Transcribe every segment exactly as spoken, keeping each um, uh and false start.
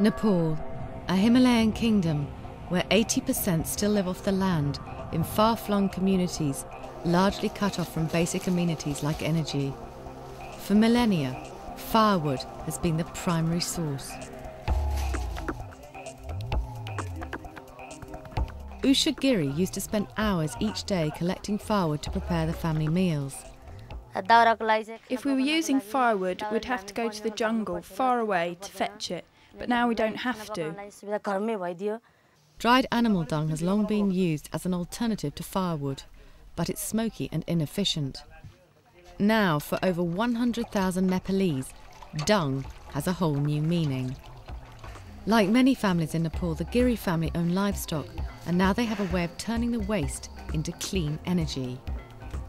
Nepal, a Himalayan kingdom where eighty percent still live off the land in far-flung communities largely cut off from basic amenities like energy. For millennia, firewood has been the primary source. Usha Giri used to spend hours each day collecting firewood to prepare the family meals. If we were using firewood, we'd have to go to the jungle far away to fetch it, but now we don't have to. Dried animal dung has long been used as an alternative to firewood, but it's smoky and inefficient. Now, for over one hundred thousand Nepalese, dung has a whole new meaning. Like many families in Nepal, the Giri family own livestock, and now they have a way of turning the waste into clean energy.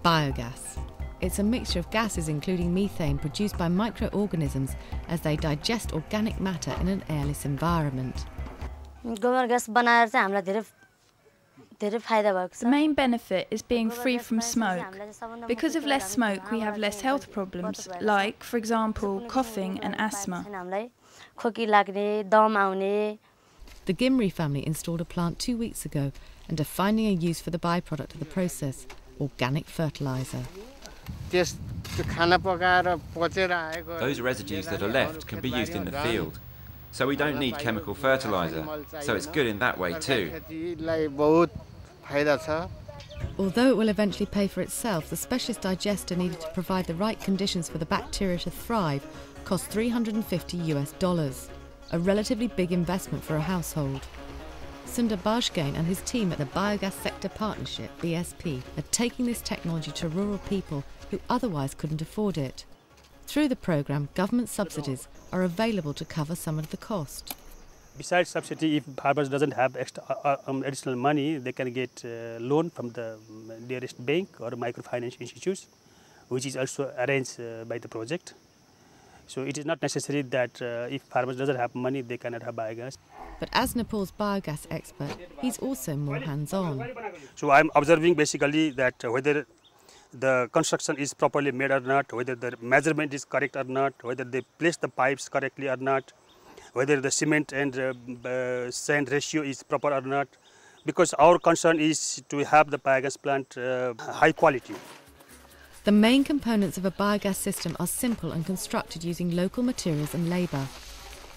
Biogas. It's a mixture of gases, including methane, produced by microorganisms as they digest organic matter in an airless environment. The main benefit is being free from smoke. Because of less smoke, we have less health problems, like, for example, coughing and asthma. The Gimri family installed a plant two weeks ago and are finding a use for the byproduct of the process, organic fertiliser. Those residues that are left can be used in the field, so we don't need chemical fertiliser, so it's good in that way too. Although it will eventually pay for itself, the specialist digester needed to provide the right conditions for the bacteria to thrive costs three hundred fifty US dollars, a relatively big investment for a household. Sunder Barshgain and his team at the Biogas Sector Partnership, B S P, are taking this technology to rural people who otherwise couldn't afford it. Through the programme, government subsidies are available to cover some of the cost. Besides subsidy, if farmers doesn't have extra, uh, um, additional money, they can get uh, loan from the nearest bank or microfinance institutes, which is also arranged uh, by the project. So it is not necessary that uh, if farmers doesn't have money, they cannot have biogas. But as Nepal's biogas expert, he's also more hands-on. So I'm observing basically that whether the construction is properly made or not, whether the measurement is correct or not, whether they place the pipes correctly or not, whether the cement and uh, uh, sand ratio is proper or not, because our concern is to have the biogas plant uh, high quality. The main components of a biogas system are simple and constructed using local materials and labour.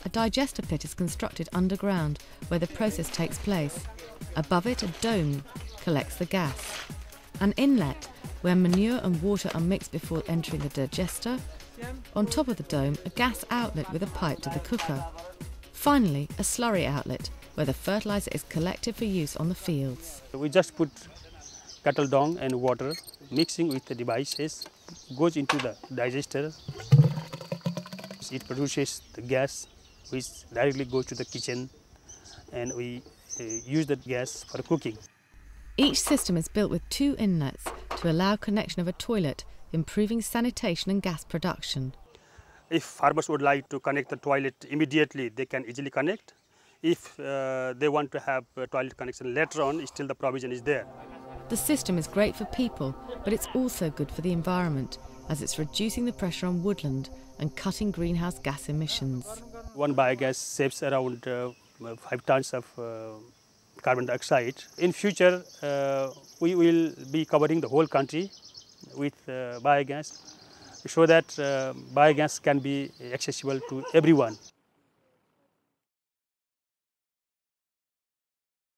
A digester pit is constructed underground where the process takes place. Above it, a dome collects the gas. An inlet where manure and water are mixed before entering the digester. On top of the dome, a gas outlet with a pipe to the cooker. Finally, a slurry outlet where the fertiliser is collected for use on the fields. We just put cattle dung and water, mixing with the devices, goes into the digester. It produces the gas, which directly goes to the kitchen, and we uh, use that gas for cooking. Each system is built with two inlets to allow connection of a toilet, improving sanitation and gas production. If farmers would like to connect the toilet immediately, they can easily connect. If uh, they want to have a toilet connection later on, still the provision is there. The system is great for people, but it's also good for the environment, as it's reducing the pressure on woodland and cutting greenhouse gas emissions. One biogas saves around uh, five tons of uh, carbon dioxide. In future, uh, we will be covering the whole country with uh, biogas, so that uh, biogas can be accessible to everyone.